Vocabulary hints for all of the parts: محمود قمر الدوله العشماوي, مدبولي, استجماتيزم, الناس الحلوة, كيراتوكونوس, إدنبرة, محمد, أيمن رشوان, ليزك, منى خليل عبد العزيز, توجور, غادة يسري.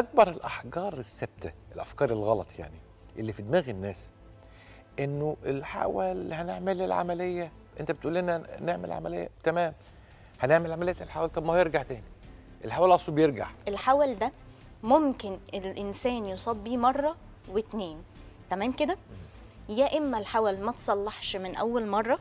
اكبر الاحجار الثابته، الافكار الغلط يعني اللي في دماغ الناس، انه الحول هنعمل العمليه، انت بتقول لنا نعمل عمليه، تمام هنعمل عمليه الحول، طب ما هو يرجع تاني، الحول اصله بيرجع. الحول ده ممكن الانسان يصاب بيه مره واتنين، تمام كده؟ يا اما الحول ما تصلحش من اول مره،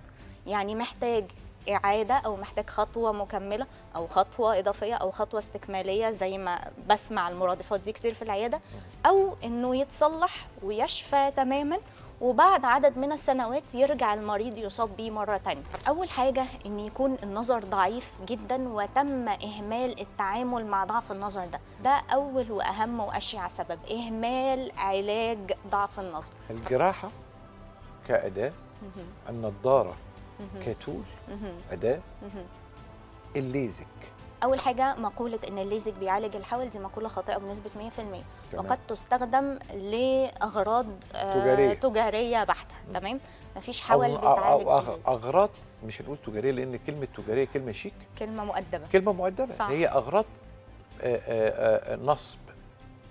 يعني محتاج إعادة أو محتاج خطوة مكملة أو خطوة إضافية أو خطوة استكمالية، زي ما بسمع المرادفات دي كتير في العيادة، أو إنه يتصلح ويشفى تماما وبعد عدد من السنوات يرجع المريض يصاب بيه مرة تانية. أول حاجة إن يكون النظر ضعيف جدا وتم إهمال التعامل مع ضعف النظر ده، ده أول وأهم وأشع سبب، إهمال علاج ضعف النظر. الجراحة كأداة، النظارة كتول أداة، الليزك. أول حاجة مقولة إن الليزك بيعالج الحول دي مقولة خاطئة بنسبة 100%، وقد تستخدم لأغراض تجارية بحتة، تمام؟ مفيش حول بيتعالج بالليزك. أغراض، مش هنقول تجارية لأن كلمة تجارية كلمة شيك، كلمة مؤدبة، كلمة مؤدبة صح. هي أغراض نصب،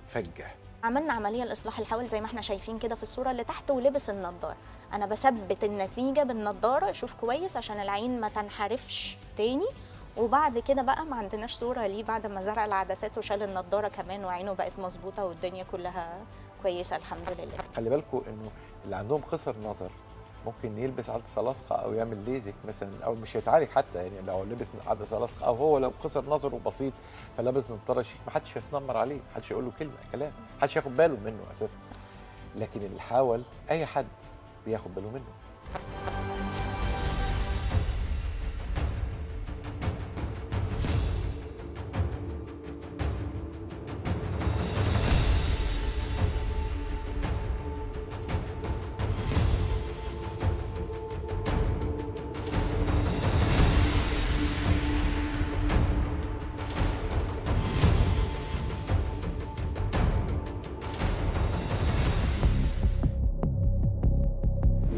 فجة. عملنا عملية لإصلاح الحول زي ما احنا شايفين كده في الصورة اللي تحت، ولبس النضارة. أنا بثبت النتيجة بالنضارة، شوف كويس عشان العين ما تنحرفش تاني، وبعد كده بقى ما عندناش صورة ليه بعد ما زرع العدسات وشال النضارة كمان وعينه بقت مظبوطة والدنيا كلها كويسة الحمد لله. خلي بالكم إنه اللي عندهم قصر نظر ممكن يلبس عدسة لاصقة أو يعمل ليزك مثلا، أو مش هيتعالج حتى، يعني لو لبس عدسة لاصقة، أو هو لو قصر نظره بسيط فلابس نضارة شيك محدش هيتنمر عليه، محدش هيقول له كلمة كلام، محدش هياخد باله منه أساسا. لكن اللي حاول أي حد بياخد باله منه.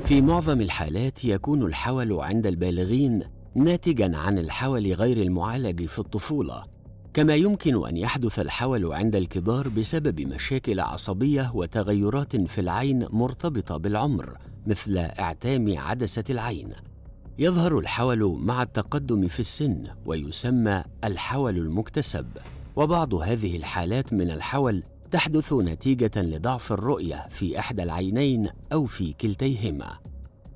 في معظم الحالات يكون الحول عند البالغين ناتجاً عن الحول غير المعالج في الطفولة، كما يمكن أن يحدث الحول عند الكبار بسبب مشاكل عصبية وتغيرات في العين مرتبطة بالعمر، مثل اعتام عدسة العين. يظهر الحول مع التقدم في السن ويسمى الحول المكتسب، وبعض هذه الحالات من الحول تحدث نتيجة لضعف الرؤية في إحدى العينين أو في كلتيهما.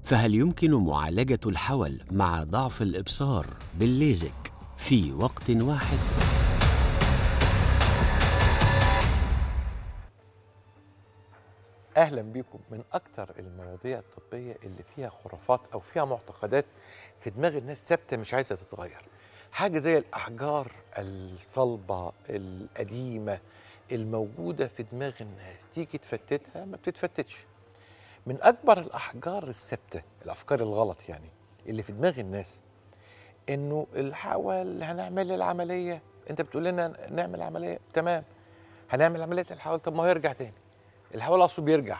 فهل يمكن معالجة الحول مع ضعف الإبصار بالليزك في وقت واحد؟ أهلا بكم. من أكتر المواضيع الطبية اللي فيها خرافات أو فيها معتقدات في دماغ الناس ثابتة مش عايزة تتغير، حاجة زي الأحجار الصلبة القديمة الموجودة في دماغ الناس، تيجي تفتتها ما بتتفتتش. من أكبر الأحجار الثابتة، الأفكار الغلط يعني اللي في دماغ الناس، إنه الحول هنعمل العملية، أنت بتقول لنا نعمل عملية، تمام هنعمل عملية الحول، طب ما هو يرجع تاني، الحول أصله بيرجع.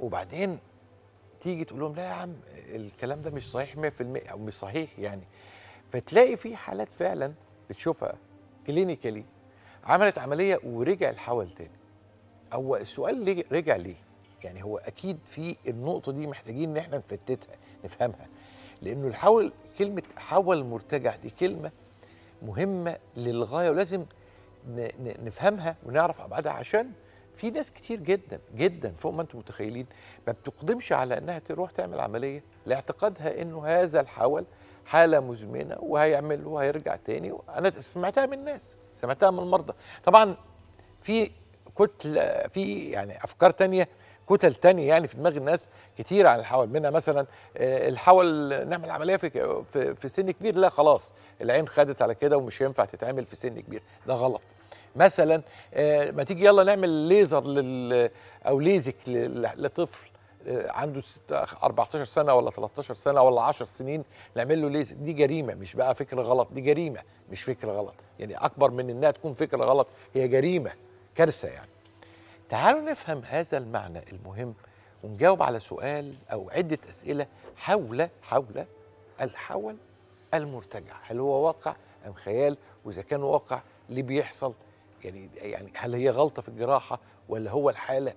وبعدين تيجي تقول لهم لا يا عم الكلام ده مش صحيح 100%، أو مش صحيح يعني. فتلاقي في حالات فعلا بتشوفها كلينيكالي عملت عملية ورجع الحول تاني. هو السؤال ليه رجع ليه؟ يعني هو أكيد في النقطة دي محتاجين إن احنا نفتتها نفهمها، لأنه الحول، كلمة حول مرتجع دي كلمة مهمة للغاية ولازم نفهمها ونعرف أبعادها، عشان في ناس كتير جدا جدا فوق ما أنتم متخيلين ما بتقدمش على إنها تروح تعمل عملية لاعتقادها إنه هذا الحول حالة مزمنة وهيعمل وهيرجع تاني. أنا سمعتها من الناس، سمعتها من المرضى. طبعا في كتل، في يعني أفكار تانية، كتل تانية يعني في دماغ الناس كتير عن الحول، منها مثلا الحول نعمل عملية في سن كبير، لا خلاص العين خدت على كده ومش هينفع تتعمل في سن كبير، ده غلط. مثلا ما تيجي يلا نعمل ليزر أو ليزك لطفل عنده 14 سنة ولا 13 سنة ولا 10 سنين نعمل له ليزك، دي جريمة، مش بقى فكرة غلط، دي جريمة مش فكرة غلط، يعني أكبر من إنها تكون فكرة غلط، هي جريمة، كارثة يعني. تعالوا نفهم هذا المعنى المهم ونجاوب على سؤال أو عدة أسئلة حول الحول المرتجع، هل هو واقع أم خيال؟ وإذا كان واقع ليه بيحصل؟ يعني هل هي غلطه في الجراحه ولا هو الحاله؟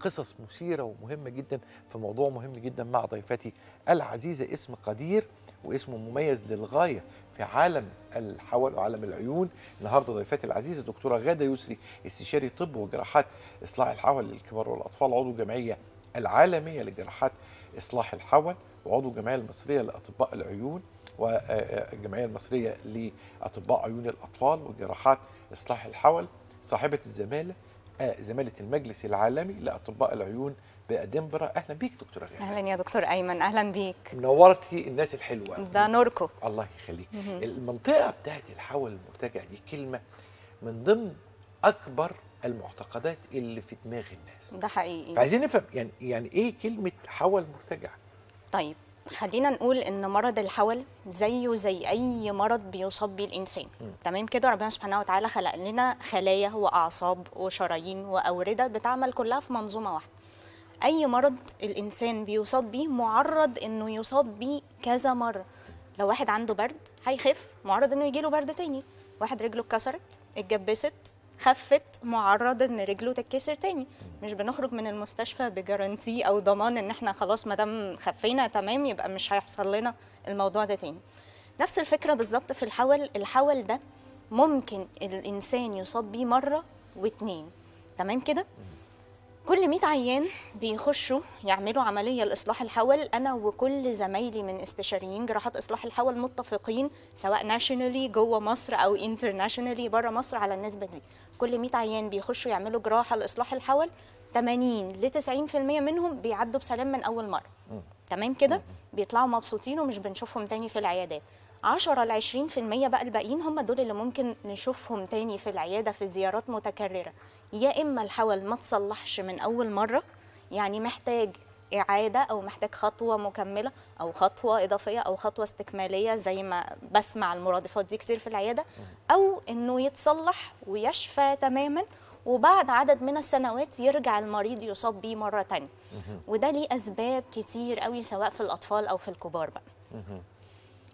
قصص مثيره ومهمه جدا في موضوع مهم جدا مع ضيفتي العزيزه. اسم قدير واسمه مميز للغايه في عالم الحوالي وعالم العيون. النهارده ضيفتي العزيزه دكتوره غاده يسري، استشاري طب وجراحات اصلاح الحول للكبار والاطفال، عضو الجمعيه العالميه لجراحات اصلاح الحول، وعضو الجمعيه المصريه لاطباء العيون، والجمعيه المصريه لاطباء عيون الاطفال وجراحات اصلاح الحول، صاحبه الزماله زمالة المجلس العالمي لأطباء العيون بإدنبرة. أهلا بيك دكتورة غادة. أهلا يا دكتور أيمن، أهلا بيك، منورتي الناس الحلوة. ده نوركو الله يخليك. المنطقة بتاعت الحول المرتجع دي كلمة من ضمن أكبر المعتقدات اللي في دماغ الناس، ده حقيقي، فعايزين نفهم يعني إيه كلمة حول مرتجع؟ طيب خلينا نقول ان مرض الحول زيه زي اي مرض بيصاب بيه الانسان، تمام كده. ربنا سبحانه وتعالى خلق لنا خلايا واعصاب وشرايين واورده بتعمل كلها في منظومه واحده. اي مرض الانسان بيصاب بيه معرض انه يصاب بيه كذا مره. لو واحد عنده برد هيخف، معرض انه يجيله برد تاني. واحد رجله اتكسرت، اتجبست، خفت، معرض ان رجله تتكسر تاني. مش بنخرج من المستشفى بجارانتي او ضمان ان احنا خلاص ما دام خفينا تمام يبقى مش هيحصل لنا الموضوع ده تاني. نفس الفكره بالظبط في الحول. الحول ده ممكن الانسان يصاب بيه مره واتنين، تمام كده. كل 100 عيان بيخشوا يعملوا عمليه لاصلاح الحول، انا وكل زمايلي من استشاريين جراحات اصلاح الحول متفقين سواء ناشونالي جوه مصر او انترناشونالي بره مصر على النسبه دي. كل 100 عيان بيخشوا يعملوا جراحه لاصلاح الحول 80 ل 90% منهم بيعدوا بسلام من اول مره، تمام كده، بيطلعوا مبسوطين ومش بنشوفهم تاني في العيادات. 10 ل 20% بقى الباقيين هم دول اللي ممكن نشوفهم تاني في العياده في زيارات متكرره، يا اما الحول ما تصلحش من اول مره يعني محتاج اعاده او محتاج خطوه مكمله او خطوه اضافيه او خطوه استكماليه زي ما بسمع المرادفات دي كتير في العياده، او انه يتصلح ويشفى تماما وبعد عدد من السنوات يرجع المريض يصاب بيه مره تانيه. وده ليه اسباب كتير قوي سواء في الاطفال او في الكبار بقى.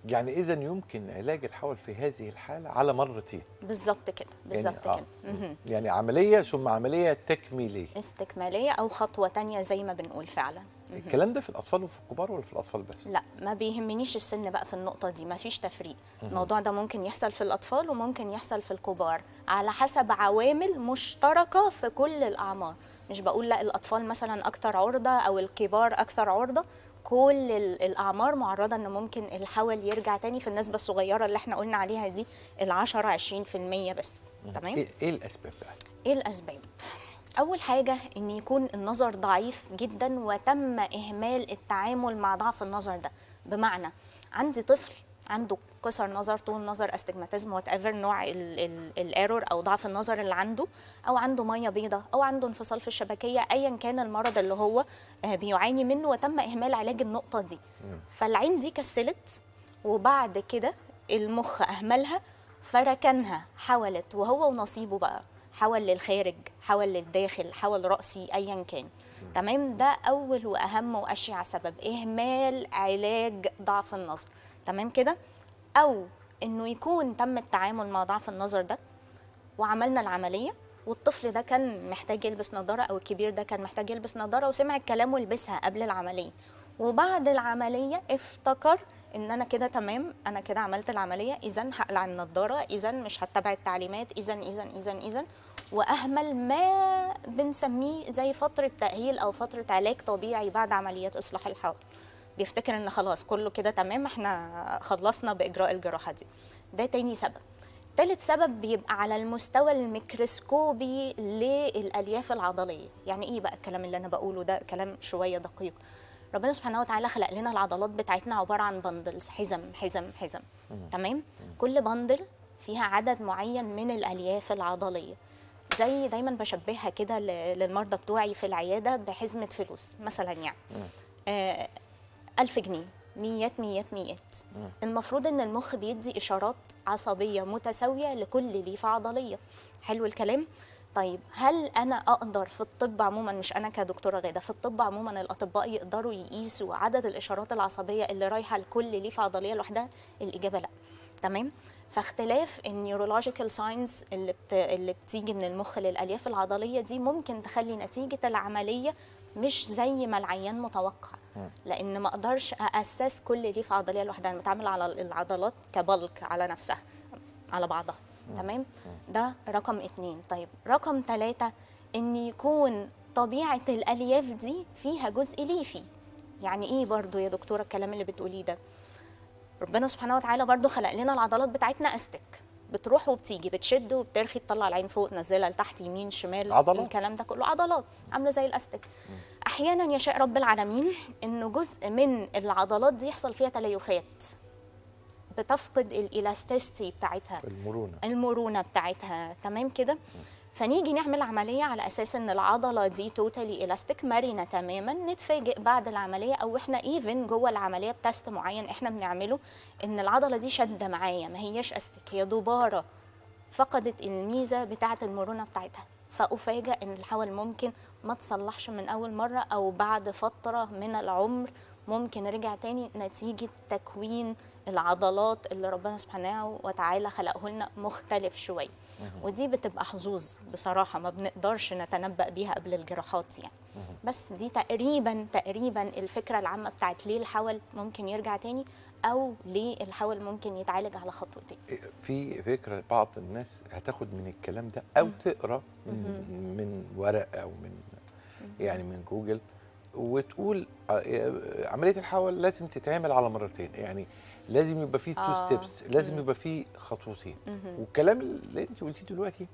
يعني إذا يمكن علاج الحول في هذه الحالة على مرتين. بالظبط كده، بالظبط يعني كده. يعني عملية ثم عملية تكميلية استكمالية أو خطوة تانية زي ما بنقول فعلا. الكلام ده في الأطفال وفي الكبار ولا في الأطفال بس؟ لا، ما بيهمنيش السن بقى في النقطة دي، ما فيش تفريق. الموضوع ده ممكن يحصل في الأطفال وممكن يحصل في الكبار على حسب عوامل مشتركة في كل الأعمار. مش بقول لا الأطفال مثلا أكتر عرضة أو الكبار أكتر عرضة، كل الأعمار معرضة أن ممكن الحول يرجع تاني في النسبة الصغيرة اللي احنا قلنا عليها دي 10-20% بس، تمام؟ إيه الأسباب بقى؟ إيه الأسباب؟ أول حاجة أن يكون النظر ضعيف جدا وتم إهمال التعامل مع ضعف النظر ده، بمعنى عندي طفل عنده قصر نظر، طول نظر، استجماتيزم، وات ايفر نوع الايرور او ضعف النظر اللي عنده، او عنده ميه بيضاء، او عنده انفصال في الشبكيه، ايا كان المرض اللي هو بيعاني منه وتم اهمال علاج النقطه دي. فالعين دي كسلت وبعد كده المخ اهملها فركنها، حولت وهو ونصيبه بقى، حول للخارج، حول للداخل، حول راسي، ايا كان، تمام. ده اول واهم واشيع سبب اهمال علاج ضعف النظر، تمام كده. أو إنه يكون تم التعامل مع ضعف النظر ده وعملنا العملية والطفل ده كان محتاج يلبس نظارة أو الكبير ده كان محتاج يلبس نظارة وسمع الكلام ولبسها قبل العملية، وبعد العملية افتكر إن أنا كده تمام، أنا كده عملت العملية، إذن هقلع النظارة، إذن مش هتبع التعليمات، إذن إذن إذن إذن، وأهمل ما بنسميه زي فترة تأهيل أو فترة علاج طبيعي بعد عمليات إصلاح الحول. بيفتكر ان خلاص كله كده تمام، احنا خلصنا باجراء الجراحه دي. ده تاني سبب. تالت سبب بيبقى على المستوى الميكروسكوبي للالياف العضليه. يعني ايه بقى الكلام اللي انا بقوله ده؟ كلام شويه دقيق. ربنا سبحانه وتعالى خلق لنا العضلات بتاعتنا عباره عن بندلز، حزم حزم حزم، تمام. كل بندل فيها عدد معين من الالياف العضليه، زي دايما بشبهها كده للمرضى بتوعي في العياده بحزمه فلوس مثلا، يعني 1000 جنيه، ميات ميات ميات. المفروض ان المخ بيدي اشارات عصبيه متساويه لكل ليفه عضليه. حلو الكلام. طيب هل انا اقدر في الطب عموما، مش انا كدكتوره غاده، في الطب عموما الاطباء يقدروا يقيسوا عدد الاشارات العصبيه اللي رايحه لكل ليفه عضليه لوحدها؟ الاجابه لا. تمام. فاختلاف النيورولوجيكال ساينز اللي بتيجي من المخ للالياف العضليه دي ممكن تخلي نتيجه العمليه مش زي ما العيان متوقع، لان ما اقدرش اسس كل جيف عضليه لوحدها، انا بتعامل على العضلات كبلك على نفسها على بعضها. تمام، ده رقم 2. طيب رقم 3 ان يكون طبيعه الالياف دي فيها جزء ليفي. يعني ايه برضو يا دكتوره الكلام اللي بتقوليه ده؟ ربنا سبحانه وتعالى برضو خلق لنا العضلات بتاعتنا استك، بتروح وبتيجي، بتشد وبترخي، تطلع العين فوق، تنزلها لتحت، يمين شمال، عضلات. الكلام ده كله عضلات عامله زي الاستك. احيانا يشاء رب العالمين انه جزء من العضلات دي يحصل فيها تليفات، بتفقد الالاستيستي بتاعتها، المرونه بتاعتها. تمام كده، فنيجي نعمل عمليه على اساس ان العضله دي توتالي الاستيك مرنه تماما، نتفاجئ بعد العمليه او احنا ايفن جوه العمليه بتست معين احنا بنعمله ان العضله دي شاده معايا، ما هياش استيك، هي دوباره فقدت الميزه بتاعه المرونه بتاعتها. فافاجئ ان الحول ممكن ما تصلحش من اول مره، او بعد فتره من العمر ممكن رجع تاني نتيجه تكوين العضلات اللي ربنا سبحانه وتعالى خلقه لنا مختلف شويه. ودي بتبقى حظوظ بصراحه، ما بنقدرش نتنبأ بيها قبل الجراحات يعني. بس دي تقريبا الفكره العامه بتاعت ليه الحول ممكن يرجع تاني، او ليه الحول ممكن يتعالج على خطوتين. في فكره بعض الناس هتاخد من الكلام ده او تقرا من ورق او من يعني من جوجل، وتقول عمليه الحول لازم تتعمل على مرتين، يعني لازم يبقى فيه تو ستيبس، لازم يبقى فيه خطوتين. والكلام اللي انت قلتيه دلوقتي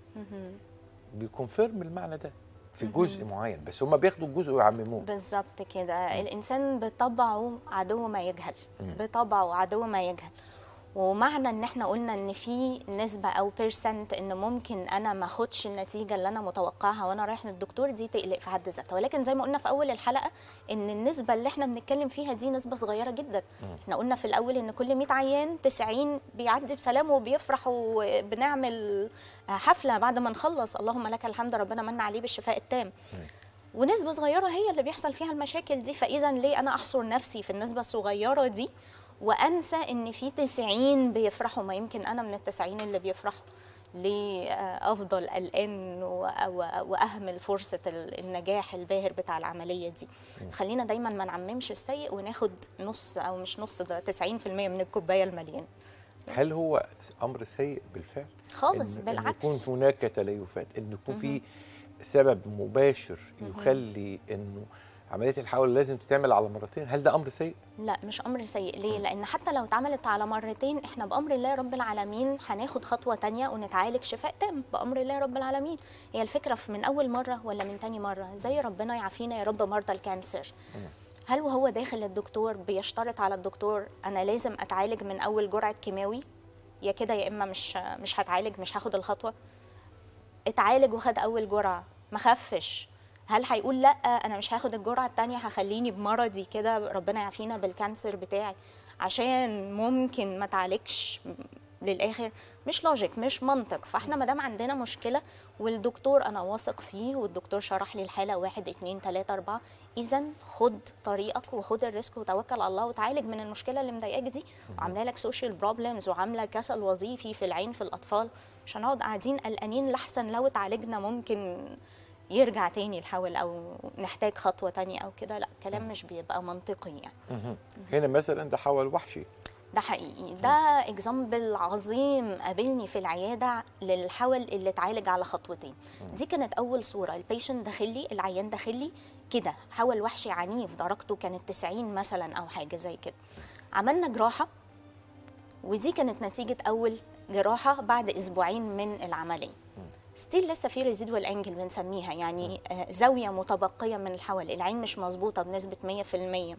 بيكونفيرم المعنى ده في جزء معين، بس هم بياخدوا الجزء ويعمموه. بالظبط كده، الانسان بطبعه عدو ما يجهل، بطبعه عدو ما يجهل. ومعنى ان احنا قلنا ان في نسبه او بيرسنت ان ممكن انا ما اخدش النتيجه اللي انا متوقعها وانا رايح للدكتور، دي تقلق في حد ذاتها. ولكن زي ما قلنا في اول الحلقه ان النسبه اللي احنا بنتكلم فيها دي نسبه صغيره جدا. احنا قلنا في الاول ان كل 100 عيان 90 بيعدي بسلام وبيفرح، وبنعمل حفله بعد ما نخلص، اللهم لك الحمد، ربنا من عليه بالشفاء التام. ونسبه صغيره هي اللي بيحصل فيها المشاكل دي، فاذا ليه انا احصر نفسي في النسبه الصغيره دي وانسى ان في 90 بيفرحوا؟ ما يمكن انا من ال90 اللي بيفرحوا، ليه افضل قلقان واهمل فرصه النجاح الباهر بتاع العمليه دي؟ خلينا دايما ما نعممش السيء وناخد نص، او مش نص، ده 90% من الكوبايه المليانه. هل هو امر سيء بالفعل؟ خالص، بالعكس. إن يكون هناك تليفات، ان يكون في سبب مباشر يخلي انه عملية الحول لازم تتعمل على مرتين، هل ده أمر سيء؟ لا، مش أمر سيء. ليه؟ لأن حتى لو اتعملت على مرتين إحنا بأمر الله رب العالمين هناخد خطوة تانية ونتعالج شفاء تام بأمر الله رب العالمين. هي الفكرة في من أول مرة ولا من تاني مرة، زي ربنا يعافينا يا رب مرضى الكانسر. هل وهو داخل الدكتور بيشترط على الدكتور أنا لازم أتعالج من أول جرعة كيماوي، يا كده يا إما مش هتعالج، مش هاخد الخطوة؟ اتعالج وخد أول جرعة ما خفش، هل هيقول لا انا مش هاخد الجرعه الثانيه هخليني بمرضي كده ربنا يعافينا بالكانسر بتاعي عشان ممكن ما تعالجش للاخر؟ مش لوجيك، مش منطق. فاحنا ما دام عندنا مشكله والدكتور انا واثق فيه والدكتور شرح لي الحاله 1 2 3 4، اذا خد طريقك وخد الريسك وتوكل على الله وتعالج من المشكله اللي مضايقاك دي، وعامله لك سوشيال بروبلمز وعامله كسل وظيفي في العين في الاطفال، مش هنقعد قاعدين قلقانين. لحسن لو اتعالجنا ممكن يرجع تاني الحول او نحتاج خطوه تانية او كده، لا كلام مش بيبقى منطقي يعني. هنا مثلا ده حول وحشي، ده حقيقي، ده اكزامبل عظيم قابلني في العياده للحول اللي اتعالج على خطوتين. دي كانت اول صوره، البيشنت داخل لي، العيان داخل لي كده حول وحشي عنيف، درجته كانت 90 مثلا او حاجه زي كده. عملنا جراحه، ودي كانت نتيجه اول جراحه بعد أسبوعين من العمليه. ستيل لسه في ريزيدوال انجل بنسميها، يعني زاويه متبقيه من الحول، العين مش مظبوطه بنسبه 100%.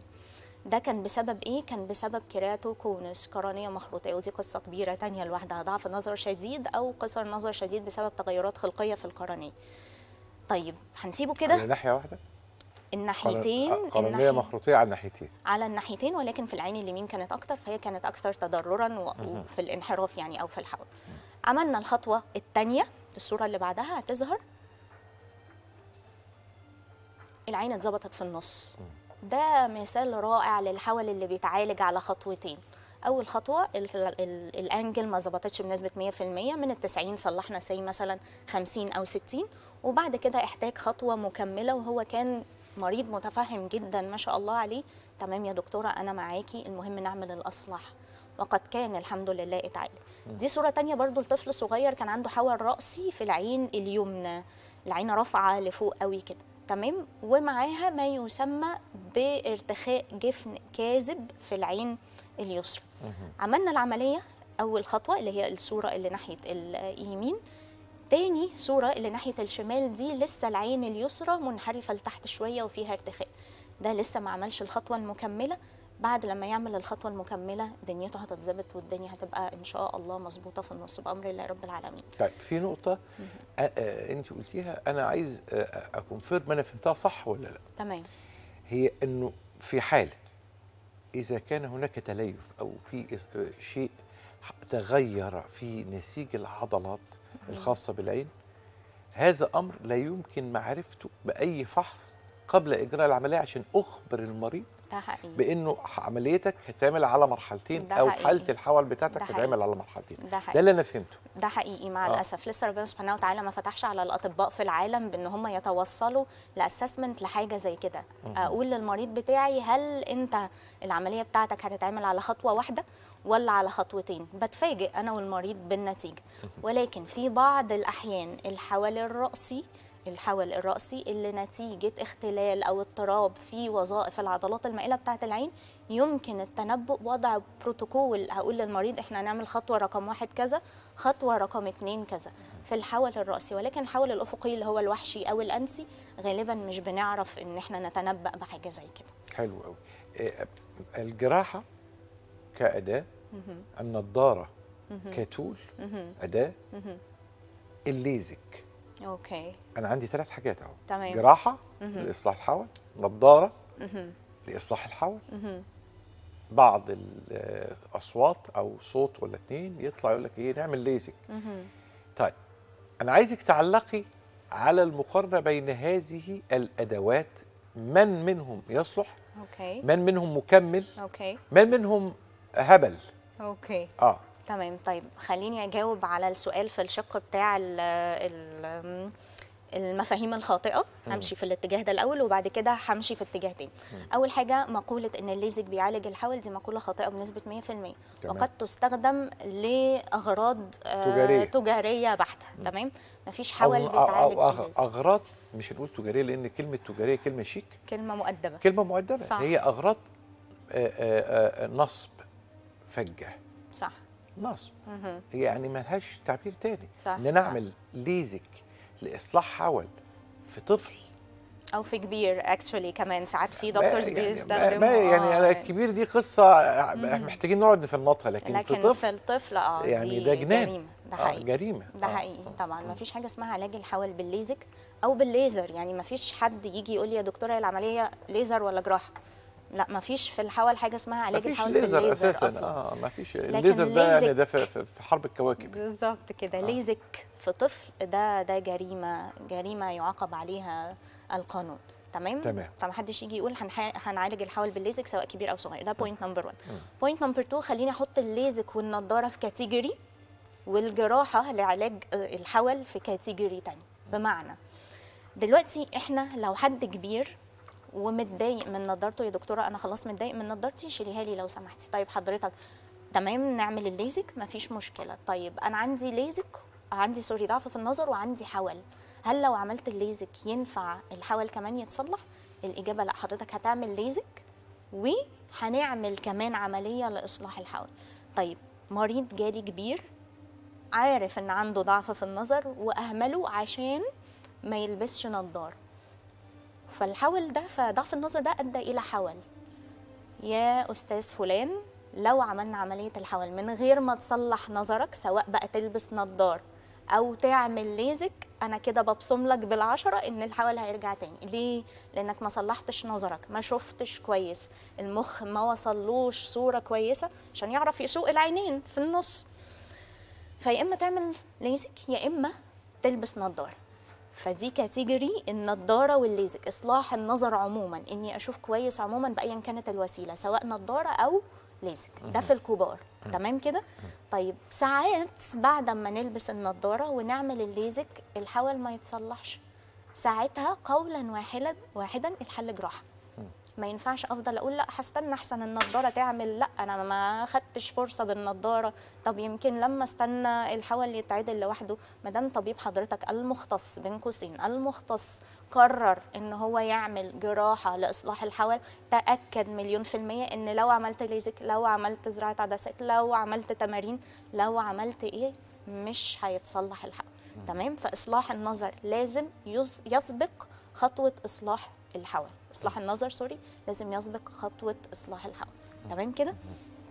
ده كان بسبب ايه؟ كان بسبب كيراتوكونوس، قرنيه مخروطيه، ودي قصه كبيره ثانيه لوحدها، ضعف نظر شديد او قصر نظر شديد بسبب تغيرات خلقيه في القرنيه. طيب هنسيبه كده على ناحيه واحده؟ الناحيتين، قرنيه مخروطيه على الناحيتين، على الناحيتين، ولكن في العين اليمين كانت اكتر، فهي كانت اكثر تضررا وفي الانحراف يعني او في الحول. عملنا الخطوه الثانيه، الصوره اللي بعدها هتظهر العين اتظبطت في النص. ده مثال رائع للحول اللي بيتعالج على خطوتين. اول خطوه الانجل ما ظبطتش بنسبه 100%، من ال90 صلحنا سي مثلا 50 او 60، وبعد كده احتاج خطوه مكمله. وهو كان مريض متفهم جدا ما شاء الله عليه، تمام يا دكتوره انا معاكي، المهم نعمل الاصلح، وقد كان الحمد لله اتعالج. دي صوره ثانيه برضو لطفل صغير كان عنده حول راسي في العين اليمنى، العين رافعه لفوق قوي كده، تمام، ومعاها ما يسمى بارتخاء جفن كاذب في العين اليسرى. عملنا العمليه، اول خطوه اللي هي الصوره اللي ناحيه اليمين، تاني صوره اللي ناحيه الشمال دي لسه العين اليسرى منحرفه لتحت شويه وفيها ارتخاء، ده لسه ما عملش الخطوه المكمله. بعد لما يعمل الخطوه المكمله دنيته هتتظبط والدنيا هتبقى ان شاء الله مظبوطه في النص بامر الله رب العالمين. طيب في نقطه انت قلتيها انا عايز اكونفيرم انا فهمتها صح ولا لا؟ تمام. هي انه في حاله اذا كان هناك تليف او في شيء تغير في نسيج العضلات الخاصه بالعين، هذا امر لا يمكن معرفته باي فحص قبل اجراء العمليه عشان اخبر المريض بانه عمليتك هتعمل على مرحلتين او حاله الحول بتاعتك هتعمل على مرحلتين. ده اللي انا فهمته. ده حقيقي مع الاسف. لسه ربنا سبحانه وتعالى ما فتحش على الاطباء في العالم بان هم يتوصلوا لاسسمنت لحاجه زي كده. اقول للمريض بتاعي هل انت العمليه بتاعتك هتتعمل على خطوه واحده ولا على خطوتين؟ بتفاجئ انا والمريض بالنتيجه. ولكن في بعض الاحيان الحول الرأسي اللي نتيجة اختلال أو اضطراب في وظائف العضلات المائلة بتاعة العين يمكن التنبؤ، وضع بروتوكول، هقول للمريض احنا هنعمل خطوة رقم 1 كذا، خطوة رقم 2 كذا في الحول الرأسي. ولكن الحول الأفقي اللي هو الوحشي أو الأنسي غالبا مش بنعرف ان احنا نتنبأ بحاجة زي كده. حلو قوي. الجراحة كأداة، النضارة كتول أداة، الليزك. اوكي. انا عندي 3 حاجات اهو. تمام. جراحه لاصلاح الحول، نضاره لاصلاح الحول، بعض الاصوات او صوت ولا 2 يطلع يقول لك ايه نعمل ليزك. طيب انا عايزك تعلقي على المقارنه بين هذه الادوات، من منهم يصلح؟ اوكي. من منهم مكمل؟ اوكي. من منهم هبل؟ اوكي. تمام. طيب خليني اجاوب على السؤال في الشق بتاع المفاهيم الخاطئه. همشي في الاتجاه ده الاول وبعد كده همشي في اتجاه تاني. اول حاجه مقوله ان الليزك بيعالج الحول، دي مقوله خاطئه بنسبه 100%، وقد تستخدم لاغراض تجاريه بحته. تمام. مفيش حول بيتعالج بالليزك. اغراض، مش هنقول تجاريه لان كلمه تجاريه كلمه شيك، كلمه مؤدبه، كلمه مؤدبه. صح. هي اغراض نصب، فجه، صح، نصب، يعني ملهاش تعبير تاني. صح. ان انا اعمل ليزك لاصلاح حول في طفل او في كبير، اكشولي كمان ساعات في دكتورز بيستخدموا يعني الكبير دي قصه محتاجين نقعد في النطها، لكن في طفل، الطفل يعني ده جنان، ده حقيقي جريمه. ده حقيقي طبعا. ما فيش حاجه اسمها علاج الحول بالليزك او بالليزر، يعني ما فيش حد يجي يقول لي يا دكتوره العمليه ليزر ولا جراحه. لا، ما فيش في الحول حاجه اسمها علاج الحول بالليزر اساسا. ما فيش. الليزر ده يعني ده في حرب الكواكب بالظبط كده. ليزك في طفل ده جريمه يعاقب عليها القانون. تمام. فمحدش يجي يقول هنعالج الحول بالليزك سواء كبير او صغير. ده بوينت نمبر 1. بوينت نمبر 2، خليني احط الليزك والنضاره في كاتيجوري والجراحه لعلاج الحول في كاتيجوري ثاني. بمعنى دلوقتي احنا لو حد كبير ومتضايق من نضارته، يا دكتوره انا خلاص متضايق من نضارتي، شيليها لي لو سمحتي. طيب حضرتك تمام، نعمل الليزك مفيش مشكله. طيب انا عندي ليزك، عندي ضعف في النظر وعندي حول، هل لو عملت الليزك ينفع الحول كمان يتصلح؟ الاجابه لا، حضرتك هتعمل ليزك وهنعمل كمان عمليه لاصلاح الحول. طيب مريض جالي كبير عارف ان عنده ضعف في النظر واهمله عشان ما يلبسش نضار، فالحول ده، فضعف النظر ده ادى الى حول. يا استاذ فلان لو عملنا عمليه الحول من غير ما تصلح نظرك، سواء بقى تلبس نضار او تعمل ليزك، انا كده ببصم لك بالعشره ان الحول هيرجع تاني. ليه؟ لانك ما صلحتش نظرك، ما شفتش كويس، المخ ما وصلوش صوره كويسه عشان يعرف يسوق العينين في النص. فيا اما تعمل ليزك يا اما تلبس نضار. فدي كاتيجوري النضاره والليزك، اصلاح النظر عموما، اني اشوف كويس عموما بايا كانت الوسيله، سواء نضاره او لازم. ده في الكبار تمام كده. طيب ساعات بعد ما نلبس النضاره ونعمل الليزك الحول ما يتصلحش، ساعتها قولا واحدا الحل جراحه. ما ينفعش افضل اقول لا هستنى احسن النضاره تعمل، لا انا ما خدتش فرصه بالنضاره، طب يمكن لما استنى الحول يتعدل لوحده. ما دام طبيب حضرتك المختص بين قوسين المختص قرر ان هو يعمل جراحه لاصلاح الحول، تاكد 100% ان لو عملت ليزك، لو عملت زراعه عدسات، لو عملت تمارين، لو عملت ايه مش هيتصلح الحول تمام. فاصلاح النظر لازم يسبق خطوه اصلاح الحول، اصلاح النظر سوري لازم يسبق خطوه اصلاح الحول تمام كده.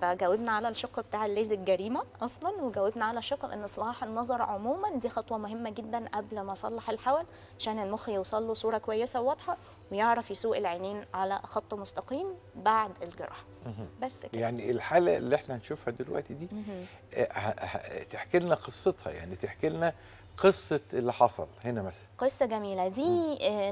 فجاوبنا على الشق بتاع الليزك جريمه اصلا، وجاوبنا على شق ان اصلاح النظر عموما دي خطوه مهمه جدا قبل ما اصلح الحول، عشان المخ يوصل له صوره كويسه وواضحه ويعرف يسوق العينين على خط مستقيم بعد الجراحه. بس كده. يعني الحاله اللي احنا هنشوفها دلوقتي دي تحكي لنا قصتها، يعني تحكي لنا قصة اللي حصل هنا مثلا. قصة جميلة دي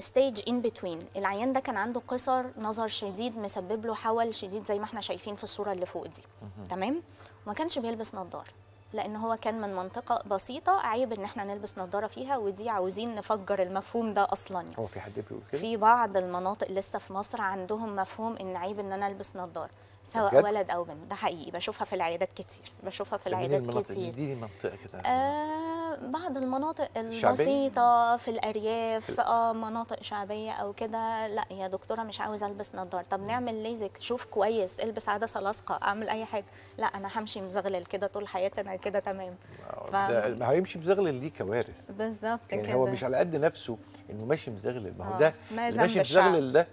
ستيج ان بتوين. العيان ده كان عنده قصر نظر شديد مسبب له حول شديد زي ما احنا شايفين في الصورة اللي فوق دي تمام. وما كانش بيلبس نظارة لأن هو كان من منطقة بسيطة عيب إن احنا نلبس نظارة فيها، ودي عاوزين نفجر المفهوم ده أصلا. يعني هو في حد بيقول كده؟ في بعض المناطق لسه في مصر عندهم مفهوم إن عيب إن أنا ألبس نظارة سواء ولد أو بنت، ده حقيقي بشوفها في العيادات كتير، بشوفها في العيادات كتير. دي منطقة كده بعض المناطق البسيطة في الأرياف مناطق شعبية أو كده، لا يا دكتورة مش عاوز ألبس نظارة، طب نعمل ليزك، شوف كويس، البس عدسة لاصقة، أعمل أي حاجة، لا أنا همشي مزغلل كده طول حياتي أنا كده تمام. ما هو يمشي مزغلل دي كوارث بالظبط كده، يعني هو مش على قد نفسه إنه ماشي مزغلل، ما هو ده ماشي مزغلل ده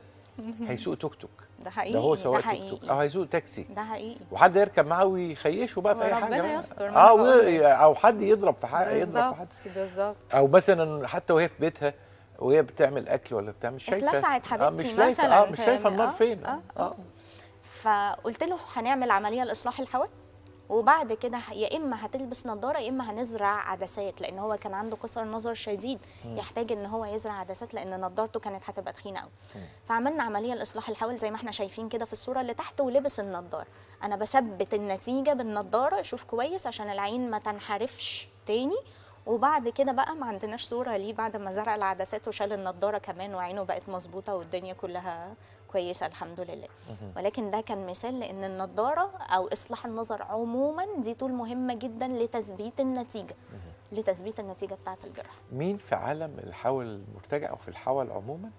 هيسوق توك توك، ده حقيقي، ده هو سواق توك توك او هيسوق تاكسي، ده حقيقي، وحد يركب معاه ويخيشه بقى في اي حاجه، ربنا يستر، او حد يضرب في حد، يضرب في حد بالظبط، او مثلا حتى وهي في بيتها وهي بتعمل اكل ولا بتعمل، مش شايفه، اتلسعت حبيبتي مثلا، مش شايفه النار فين. فقلت له هنعمل عمليه لاصلاح الحول، وبعد كده يا اما هتلبس نظاره يا اما هنزرع عدسات، لان هو كان عنده قصر نظر شديد يحتاج ان هو يزرع عدسات لان نظارته كانت هتبقى تخينه قوي. فعملنا عمليه لاصلاح الحول زي ما احنا شايفين كده في الصوره اللي تحت، ولبس النظاره. انا بثبت النتيجه بالنظاره، شوف كويس عشان العين ما تنحرفش تاني. وبعد كده بقى ما عندناش صوره ليه بعد ما زرع العدسات وشال النظاره كمان، وعينه بقت مظبوطه والدنيا كلها كويسه الحمد لله. ولكن ده كان مثال لان النضاره او اصلاح النظر عموما دي طول مهمه جدا لتثبيت النتيجه، لتثبيت النتيجه بتاعه الجرح. مين في عالم الحول المرتجع او في الحول عموما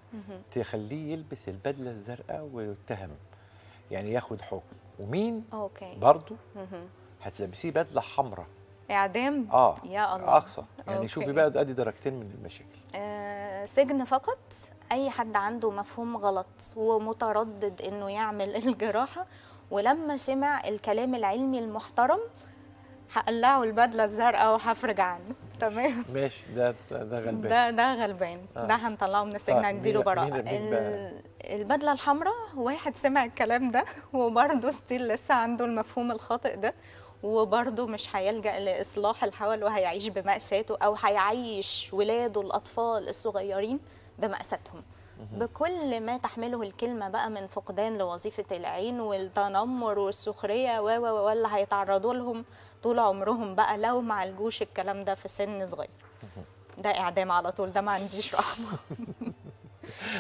تخليه يلبس البدله الزرقاء ويتهم، يعني ياخد حكم، ومين برضه هتلبسيه بدله حمراء اعدام. يا الله، اقصى يعني. شوفي بقى ادي درجتين من المشاكل. سجن فقط. اي حد عنده مفهوم غلط ومتردد انه يعمل الجراحه، ولما سمع الكلام العلمي المحترم هقلعه البدله الزرقاء وهفرج عنه تمام. ماشي، ده غلبان، ده غلبان، ده هنطلعه من السجن هنديله براءه. البدله الحمراء واحد سمع الكلام ده وبرده ستيل لسه عنده المفهوم الخاطئ ده، وبرضه مش هيلجأ لإصلاح الحول وهيعيش بمأساته، أو هيعيش ولاده الأطفال الصغيرين بمأساتهم بكل ما تحمله الكلمة بقى من فقدان لوظيفة العين والتنمر والسخرية واللي هيتعرضوا لهم طول عمرهم بقى لو ما عالجوش الكلام ده في سن صغير. ده إعدام على طول، ده ما عنديش رحمة.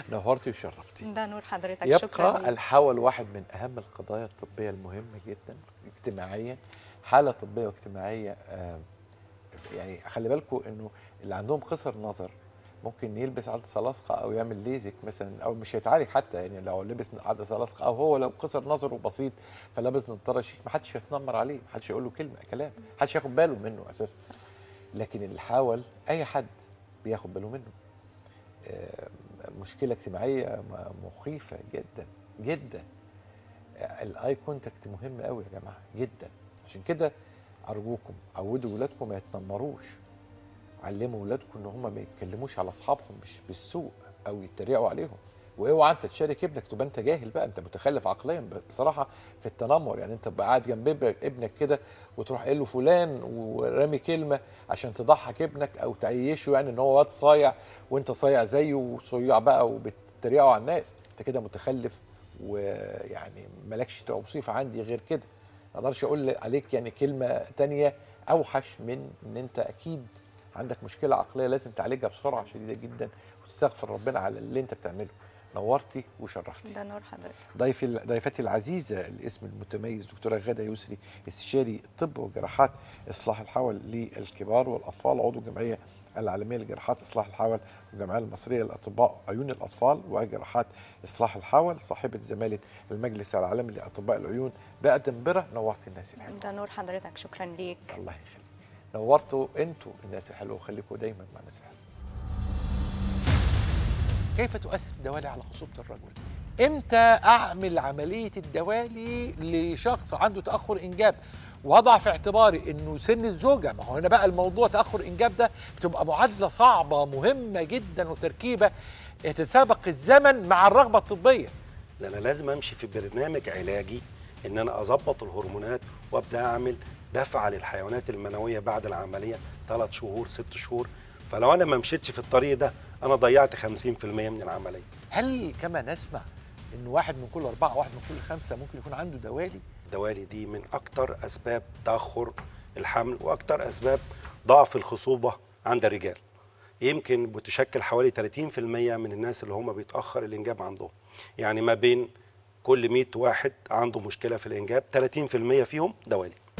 نورتي وشرفتي. ده نور حضرتك، شكرا. يبقى الحول واحد من أهم القضايا الطبية المهمة جدا اجتماعيا، حالة طبية واجتماعية. يعني خلي بالكم انه اللي عندهم قصر نظر ممكن يلبس عدسة لاصقة او يعمل ليزك مثلا، او مش هيتعالج حتى، يعني لو لبس عدسة لاصقة، او هو لو قصر نظره بسيط فلابس نضارة شيك محدش هيتنمر عليه، محدش هيقول له كلام، محدش هياخد باله منه اساسا. لكن اللي حاول اي حد بياخد باله منه. مشكلة اجتماعية مخيفة جدا جدا. الاي كونتاكت مهم قوي يا جماعة جدا، عشان كده أرجوكم عودوا ولادكم ما يتنمروش، علموا ولادكم إن هم ما يتكلموش على أصحابهم مش بالسوء أو يتريقوا عليهم، وأوعى أنت تشارك ابنك تبقى أنت جاهل بقى، أنت متخلف عقليا بصراحة في التنمر، يعني أنت تبقى قاعد جنب ابنك كده وتروح قايل له فلان ورامي كلمة عشان تضحك ابنك أو تعيشه، يعني إن هو واد صايع وأنت صايع زيه وصياع بقى وبتتريقوا على الناس، أنت كده متخلف ويعني مالكش توصيف عندي غير كده، ما اقدرش اقول عليك يعني كلمه تانية اوحش من ان انت اكيد عندك مشكله عقليه لازم تعالجها بسرعه شديده جدا، وتستغفر ربنا على اللي انت بتعمله. نورتي وشرفتي. ده نور حضرتك. ضيفتي العزيزه الاسم المتميز دكتوره غاده يسري، استشاري طب وجراحات اصلاح الحول للكبار والاطفال، عضو الجمعيه العالميه لجراحات اصلاح الحول والجمعيه المصريه لاطباء عيون الاطفال وجراحات اصلاح الحول، صاحبه زماله المجلس العالمي لاطباء العيون بأدنبرة. نورتي الناس الحلوه. ده نور حضرتك، شكرا ليك. الله يخليك. نورتوا انتوا الناس الحلوه، وخليكم دايما مع الناس الحلوه. كيف تؤثر الدوالي على خصوبة الرجل؟ إمتى أعمل عملية الدوالي لشخص عنده تأخر إنجاب؟ وأضع في اعتباري إنه سن الزوجة، ما هو هنا بقى الموضوع تأخر إنجاب ده بتبقى معادلة صعبة مهمة جدا وتركيبة يتسابق الزمن مع الرغبة الطبية. أنا لازم أمشي في برنامج علاجي إن أنا أضبط الهرمونات وأبدأ أعمل دفعة للحيوانات المنوية بعد العملية 3 شهور 6 شهور. فلو أنا ما مشيتش في الطريق ده أنا ضيعت 50% من العملية. هل كما نسمع إن 1 من كل 4 1 من كل 5 ممكن يكون عنده دوالي؟ الدوالي دي من أكتر أسباب تأخر الحمل وأكتر أسباب ضعف الخصوبة عند الرجال. يمكن بتشكل حوالي 30% من الناس اللي هم بيتأخر الإنجاب عندهم. يعني ما بين كل 100 واحد عنده مشكلة في الإنجاب 30% فيهم دوالي.